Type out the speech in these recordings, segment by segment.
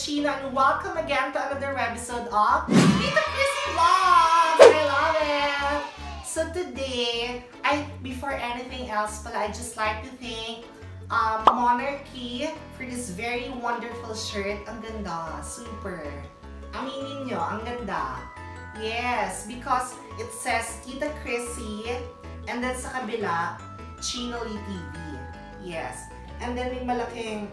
Chino, and welcome again to another episode of Tita Krissy Vlogs! I love it! So today, before anything else, but I just like to thank Monarchy for this very wonderful shirt. Ang ganda, super. Aminin nyo, ang ganda. Yes, because it says Tita Krissy, and then sa kabila, Chino Liu TV. Yes, and then may malaking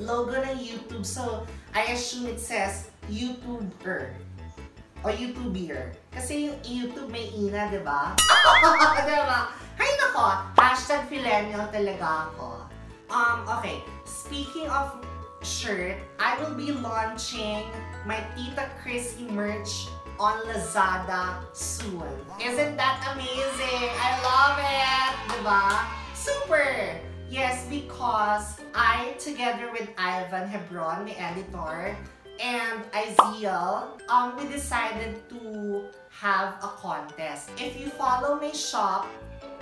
logo ng YouTube, so I assume it says YouTuber or YouTuber. Kasi yung YouTube may ina, diba? Diba? Hay nako, hashtag Fileno talaga ako. Okay, speaking of shirt, I will be launching my Tita Krissy merch on Lazada soon. Isn't that amazing? I love it! Diba? Super! Yes, because I, together with Ivan Hebron, the editor, and Izeal, we decided to have a contest. If you follow my shop,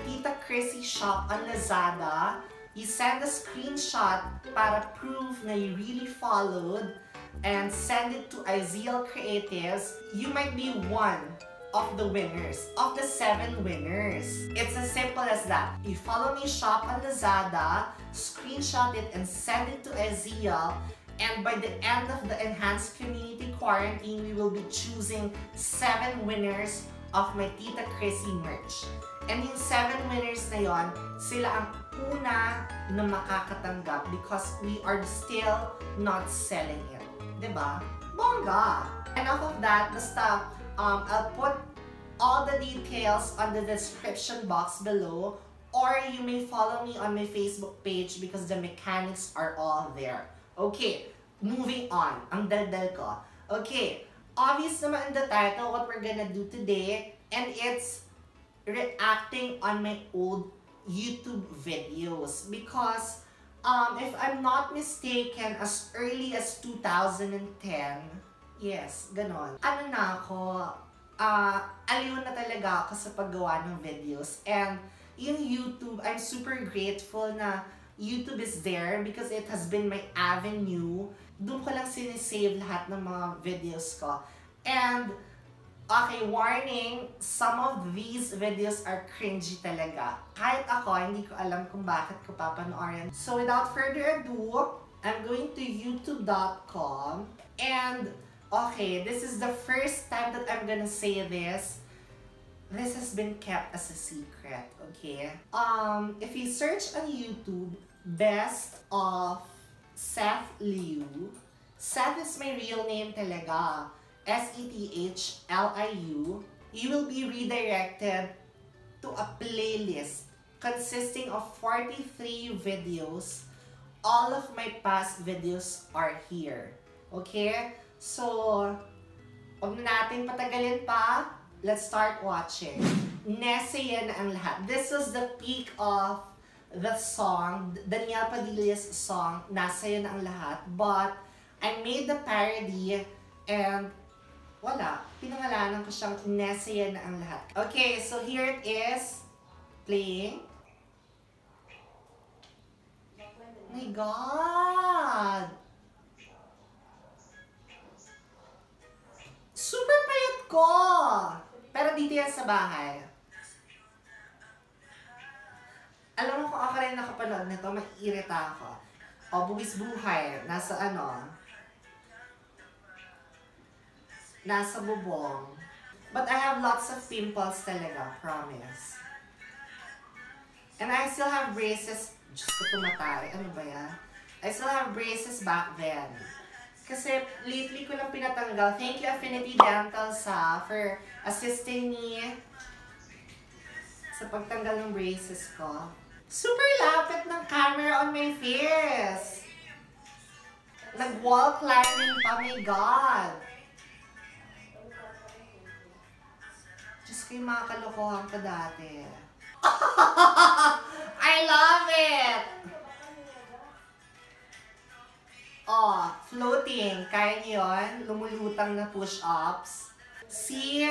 Tita Krissy Shop on Lazada, you send a screenshot para proof na you really followed and send it to Izeal Creatives. You might be one of the winners, of the 7 winners. It's as simple as that. You follow me shop on Lazada, screenshot it and send it to Izeal, and by the end of the enhanced community quarantine, we will be choosing 7 winners of my Tita Krissy merch. And yung 7 winners na yon, sila ang una na makakatanggap because we are still not selling it. Diba? Bongga! Enough of that, basta I'll put all the details on the description box below, or you may follow me on my Facebook page because the mechanics are all there. Okay, moving on. Ang daldal ko. Okay, obvious naman the title, what we're gonna do today, and it's reacting on my old YouTube videos because if I'm not mistaken, as early as 2010, yes, ganon. Ano na ako, aliw na talaga ako sa paggawa ng videos. And in YouTube, I'm super grateful na YouTube is there because it has been my avenue. Doon ko lang sinisave lahat ng mga videos ko. And, okay, warning, some of these videos are cringy talaga. Kahit ako, hindi ko alam kung bakit ko papanoorin. So, without further ado, I'm going to youtube.com and okay, this is the first time that I'm gonna say this. This has been kept as a secret, okay? If you search on YouTube, best of Seth Liu. Seth is my real name talaga. S-E-T-H-L-I-U. You will be redirected to a playlist consisting of 43 videos. All of my past videos are here, okay? So, huwag na natin patagalin pa. Let's start watching. Nese yan ang lahat. This was the peak of the song, Daniel Padilla's song, Nese yan ang lahat. But, I made the parody and wala. Pinangalanan ko siyang Nese yan ang lahat. Okay, so here it is. Playing. Oh my God! Super payat ko! Pero dito yan sa bahay. Alam mo kung ako rin nakapanood nito, maiirita ako. O, buwis buhay. Nasa ano? Nasa bubong. But I have lots of pimples talaga, promise. And I still have braces. Diyos ko tumatari. Ano ba yan? I still have braces back then. Kasi lately ko lang pinatanggal. Thank you Affinity Dental for assisting me sa pagtanggal ng braces ko. Super lapit ng camera on my face! Nag-wall climbing pa, my God! Diyos ko yung mga kalokohan ko dati. I love it! Oh, floating. Kaya niyo yun. Lumulutang na push-ups. See?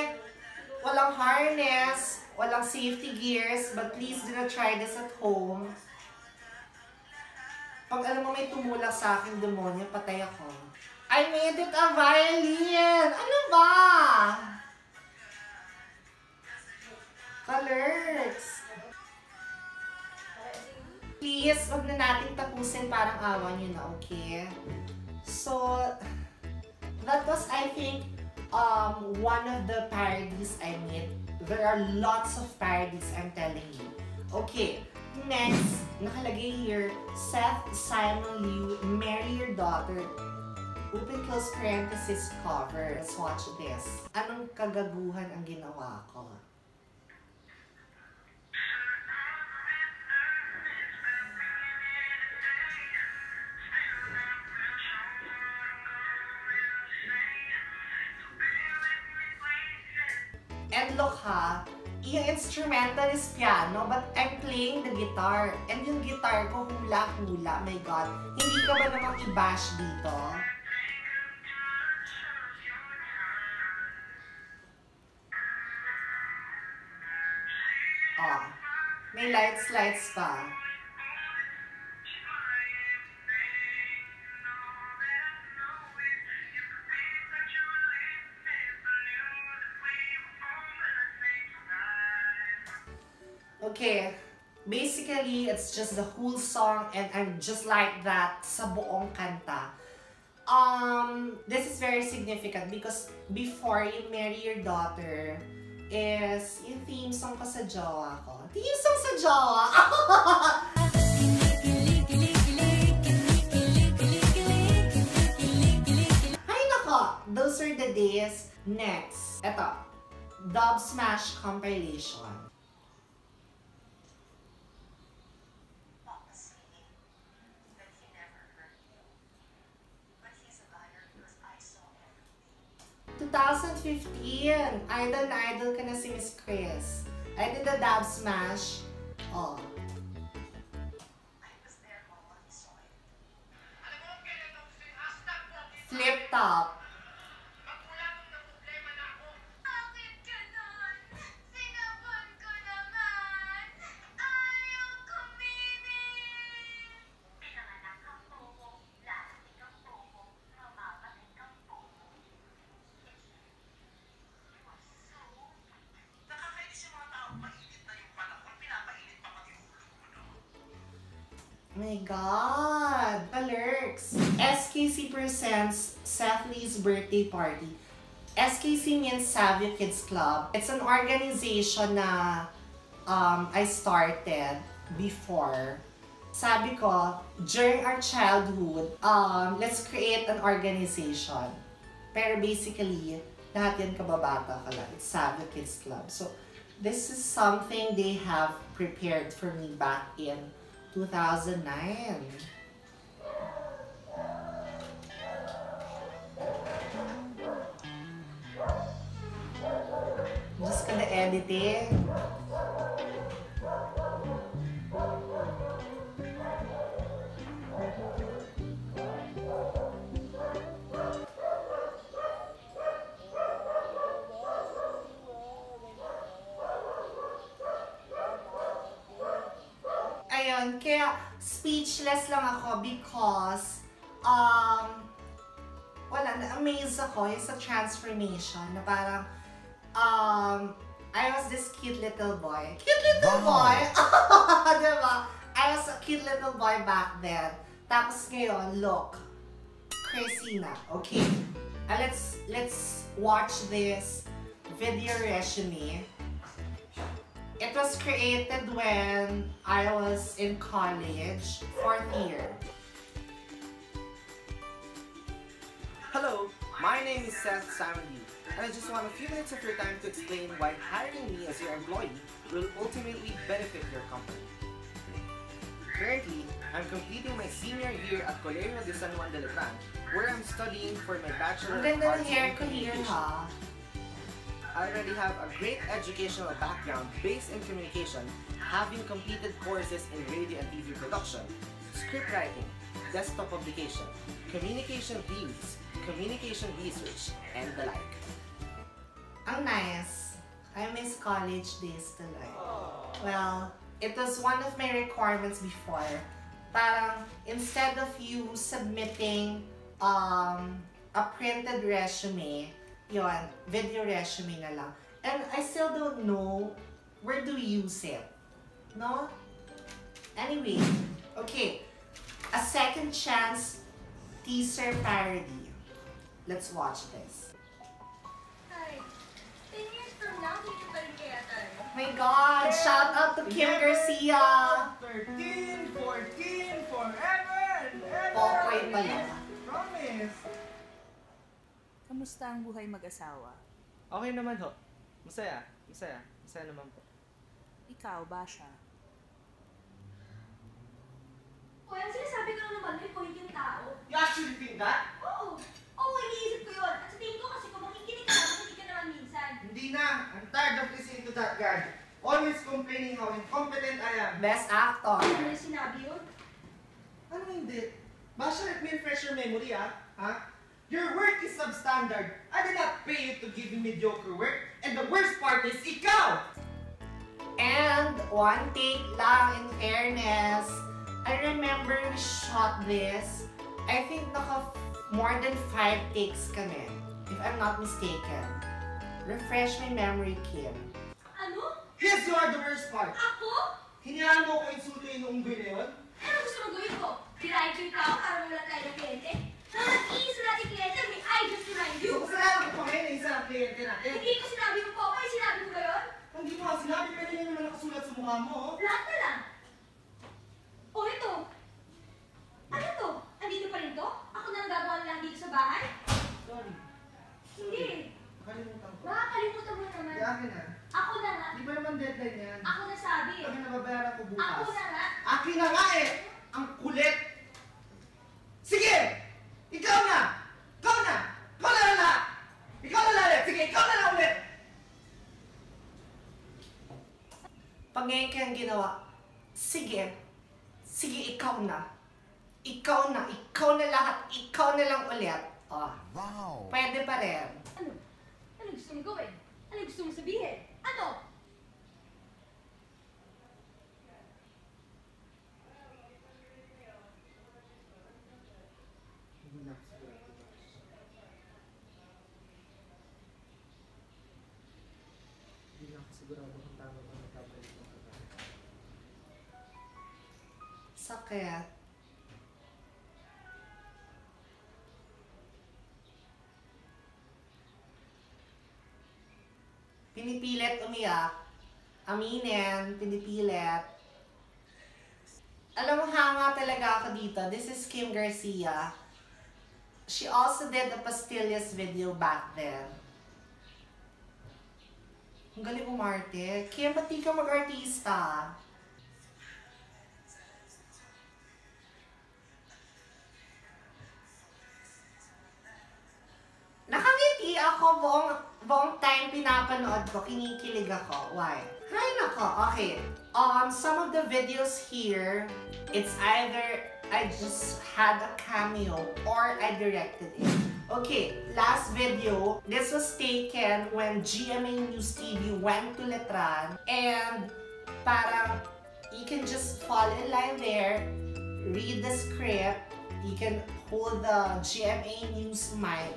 Walang harness. Walang safety gears. But please do not try this at home. Pag alam mo may tumula sa akin, demonya, patay ako. I made it a violin! Ano ba? Colors! Please, wag na natin tapusin. Parang awan nyo na, okay? So, that was, I think, one of the parodies I made. There are lots of parodies, I'm telling you. Okay, next, nakalagay here, Seth Simon Liu, Marry Your Daughter, open close parenthesis cover. Let's watch this. Anong kagaguhan ang ginawa ko? And look ha, yung instrumental is piano, but I'm playing the guitar. And yung guitar ko hula-hula, my God. Hindi ka ba naman i-bash dito? Oh, may lights-lights pa. Okay, basically, it's just the whole song and I'm just like that sa buong kanta. This is very significant because before you marry your daughter is yung theme song ko sa jowa ko. Theme song sa jowa! Ay nako! Those are the days. Next, eto, Dub Smash Compilation. Idol na idol ka na si Miss Chris. I did the dab smash. Oh. I was there all on the soil. Flip top. My God! Alerts! SKC presents Seth Lee's birthday party. SKC means Saviour Kids Club. It's an organization na I started before. Sabi ko, during our childhood, let's create an organization. Pero basically, lahat yan kababata ka lang. It's Saviour Kids Club. So, this is something they have prepared for me back in 2009. Just gonna edit it. Kaya speechless lang ako because wala, na-amaze ako yung sa transformation na parang I was this cute little boy. Cute little boy! Diba? I was a cute little boy back then. Tapos ngayon, look. Crazy na. Okay. Let's watch this video resume. It was created when I was in college, 4th year. Hello, my name is Seth Simon Liu, and I just want a few minutes of your time to explain why hiring me as your employee will ultimately benefit your company. Currently, I'm completing my senior year at Colegio de San Juan de Letran, where I'm studying for my Bachelor of Arts in Communication. I already have a great educational background based in communication, having completed courses in radio and TV production, script writing, desktop publication, communication theories, communication research, and the like. Ang nice. I miss college days tonight. Well, it was one of my requirements before parang instead of you submitting a printed resume, yun, video resume na lang. And I still don't know where to use it. No? Anyway, okay. A second chance teaser parody. Let's watch this. Hi. 10 years from now, we can get together. Oh my God! Shout out to Kim Garcia. 13, 14, forever and ever. Popoy pala. Promise. Kamusta ang buhay mag-asawa? Okay naman ho. Masaya. Masaya. Masaya naman po. Ikaw, Basha. Well, sinasabi ko lang naman may point yung tao. You actually think that? Oo. Oo, iniisip ko yun. At sa tingin ko kasi kung makikinig ka naman, hindi ka naman minsan. Hindi na. I'm tired of listening to that guy. Always complaining how incompetent I am. Best actor. Ano yung sinabi yun? Ano hindi? Basha, let me refresh your memory, ah. Ha? Your work is substandard. I did not pay you to give you mediocre work. And the worst part is ikaw! And one take lang, in fairness. I remember we shot this. I think naka more than 5 takes kami, if I'm not mistaken. Refresh my memory, Kim. Ano? Yes, you are the worst part. Ako? Hinayaan mo ko insulto yung unggoy na yun? Ano gusto mong gawin ko? Kirahin ko yung tao, araw na tayo ng kliyente. Nag-iisa natin kliyente, may I just remind you. Kasalanan ko pa kayo na isa ng kliyente natin. Hindi ko sinabi mo po ako, ay sinabi mo ba yun? Hindi mo kasi sinabi, pwede nyo naman nakasulat sa mukha mo. Lahat na lang. O, ito. Ano to? Andito pa rin to? Ako na lang gagawa nila dito sa bahay? Sorry. Hindi. Nakalimutan ko. Nakakalimutan mo naman. Di akin na. Ako na nga. Di ba naman deadline yan? Ako na sabi. Akin na babayaran ko bukas. Ako na nga. Akin na nga eh. Ang kulit. Sige! Ikaw na! Ikaw na! Ikaw na lang lahat! Ikaw na lang lahat! Sige, ikaw na lang ulit! Pag-ngayon kayang ginawa, sige, sige, ikaw na. Ikaw na, ikaw na lahat, ikaw na lang ulit. Oh. Wow. Pwede pa rin. Ano? Ano gusto mong gawin? Ano gusto mong sabihin? Ano? Hindi na ako sigurado kung tama ba matapos. Sakit. Pinipilit umiyak. Aminin, pinipilit. Alam mo, hanga talaga ako dito. This is Kim Garcia. She also did the Pastillas video back then. Ang galing umarte. Kim, ba't di ka mag-artista? Nakangiti ako buong time pinapanood ko, kinikilig ako. Why? Hay nako, okay. Some of the videos here, it's either I just had a cameo or I directed it. Okay, last video, this was taken when GMA News TV went to Letran and parang you can just fall in line there, read the script, you can hold the GMA News mic,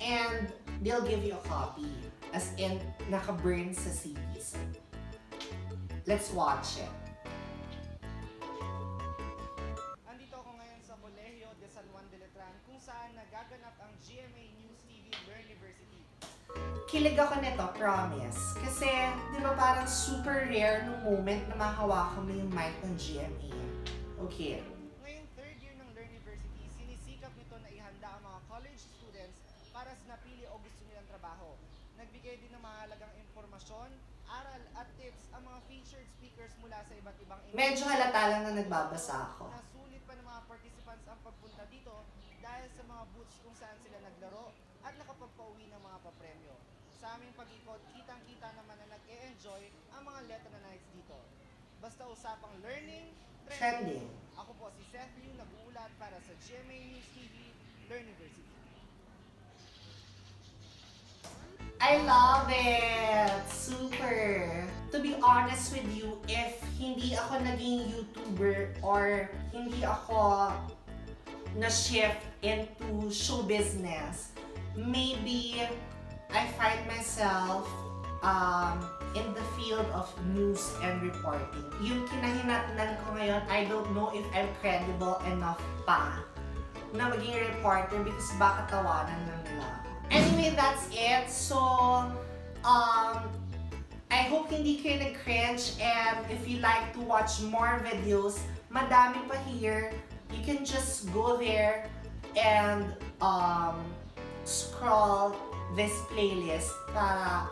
and they'll give you a copy, as in naka-burn sa CDs. Let's watch it. Andito ako ngayon sa Colegio de San Juan de Letran kung saan nagaganap ang GMA News TV University. Kilig ako nito, promise. Kasi, di ba parang super rare nung moment na mahawakan mo yung mic ng GMA. Okay. Ngayon, third year ng Learniversity, sinisikap nito na ihanda ang mga college students para sa napili o gusto nilang trabaho. Nagbigay din ng mahalagang impormasyon, aral at tips ang mga featured speakers mula sa iba't ibang industry. Medyo halata lang na nagbabasa ako. Nasulit pa ng mga participants ang pagpunta dito dahil sa mga booths kung saan sila naglaro at nakapagpauwi ng mga papremyo. Sa aming pag-ikot, kitang-kita naman na nag-e-enjoy ang mga Letranites dito. Basta usapang learning, trending. Ako po si Seth Liu, nag-uulat para sa GMA News TV, Learniversity. I love it! Super! To be honest with you, if hindi ako naging YouTuber or hindi ako na-shift into show business, maybe I find myself in the field of news and reporting. Yung kinahinatnan ko ngayon, I don't know if I'm credible enough pa na maging reporter because baka tawanan lang nila. Anyway, that's it. So, I hope hindi kayo nag-cringe, and if you like to watch more videos, madami pa here. You can just go there and scroll this playlist para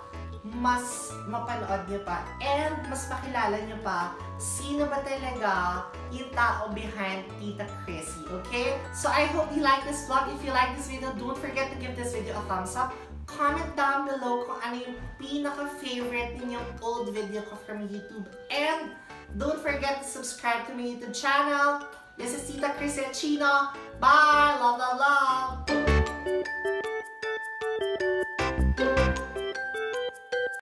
mas mapanood nyo pa and mas makilala nyo pa sino ba talaga yung tao behind Tita Krissy, okay? So I hope you like this vlog. If you like this video, don't forget to give this video a thumbs up. Comment down below kung ano yung pinaka-favorite ninyong old video ko from YouTube. And don't forget to subscribe to my YouTube channel. This is Tita Krissy Achino. Bye! Love, love, love!